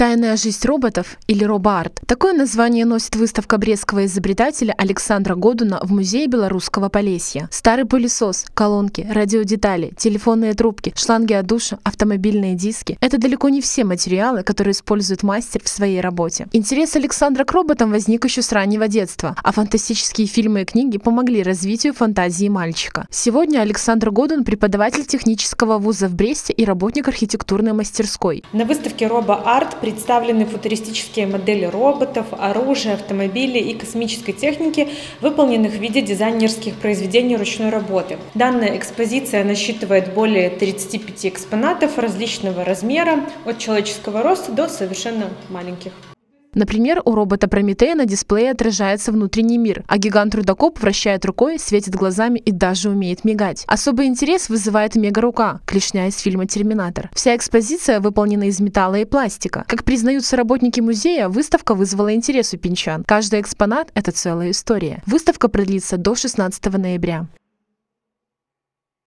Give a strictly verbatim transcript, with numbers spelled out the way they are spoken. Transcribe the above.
«Тайная жизнь роботов» или «Робо-Арт». Такое название носит выставка брестского изобретателя Александра Годуна в музее Белорусского Полесья. Старый пылесос, колонки, радиодетали, телефонные трубки, шланги от душа, автомобильные диски – это далеко не все материалы, которые использует мастер в своей работе. Интерес Александра к роботам возник еще с раннего детства, а фантастические фильмы и книги помогли развитию фантазии мальчика. Сегодня Александр Годун – преподаватель технического вуза в Бресте и работник архитектурной мастерской. На выставке «Робо-Арт» представлены футуристические модели роботов, оружия, автомобилей и космической техники, выполненных в виде дизайнерских произведений ручной работы. Данная экспозиция насчитывает более тридцати пяти экспонатов различного размера, от человеческого роста до совершенно маленьких. Например, у робота Прометея на дисплее отражается внутренний мир, а гигант-рудокоп вращает рукой, светит глазами и даже умеет мигать. Особый интерес вызывает мега-рука, клешня из фильма «Терминатор». Вся экспозиция выполнена из металла и пластика. Как признаются работники музея, выставка вызвала интерес у пинчан. Каждый экспонат – это целая история. Выставка продлится до шестнадцатого ноября.